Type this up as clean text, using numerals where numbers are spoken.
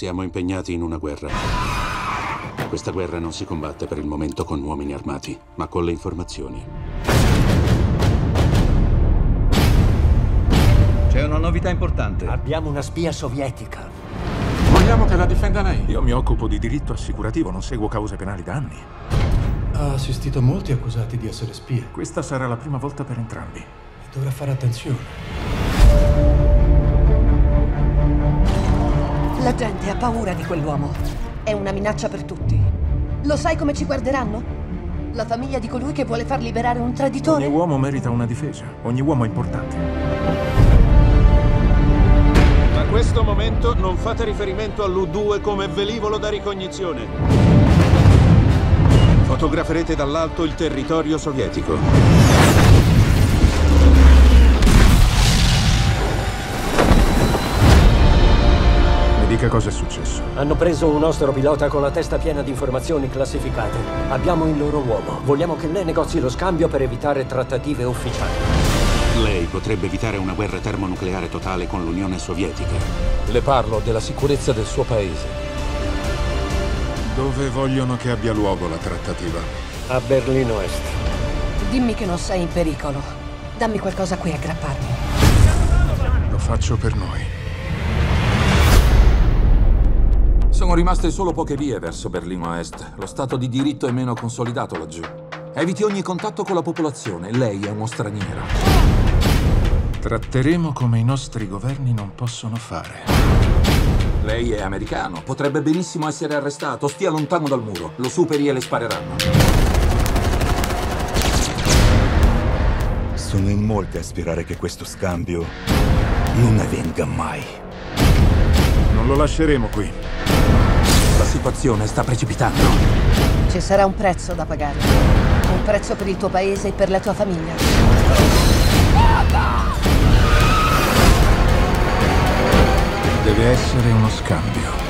Siamo impegnati in una guerra. Questa guerra non si combatte per il momento con uomini armati, ma con le informazioni. C'è una novità importante. Abbiamo una spia sovietica. Vogliamo che la difenda lei. Io mi occupo di diritto assicurativo, non seguo cause penali da anni. Ha assistito a molti accusati di essere spie. Questa sarà la prima volta per entrambi. E dovrà fare attenzione. La gente ha paura di quell'uomo. È una minaccia per tutti. Lo sai come ci guarderanno? La famiglia di colui che vuole far liberare un traditore? Ogni uomo merita una difesa. Ogni uomo è importante. Da questo momento non fate riferimento all'U2 come velivolo da ricognizione. Fotograferete dall'alto il territorio sovietico. Che cosa è successo? Hanno preso un nostro pilota con la testa piena di informazioni classificate. Abbiamo il loro uomo. Vogliamo che lei negozi lo scambio per evitare trattative ufficiali. Lei potrebbe evitare una guerra termonucleare totale con l'Unione Sovietica. Le parlo della sicurezza del suo paese. Dove vogliono che abbia luogo la trattativa? A Berlino Est. Dimmi che non sei in pericolo. Dammi qualcosa a cui aggrapparmi. Lo faccio per noi. Sono rimaste solo poche vie verso Berlino Est. Lo stato di diritto è meno consolidato laggiù. Eviti ogni contatto con la popolazione. Lei è uno straniero. Tratteremo come i nostri governi non possono fare. Lei è americano. Potrebbe benissimo essere arrestato. Stia lontano dal muro. Lo superi e le spareranno. Sono in molti a sperare che questo scambio non avvenga mai. Non lo lasceremo qui. La situazione sta precipitando. Ci sarà un prezzo da pagare. Un prezzo per il tuo paese e per la tua famiglia. Deve essere uno scambio.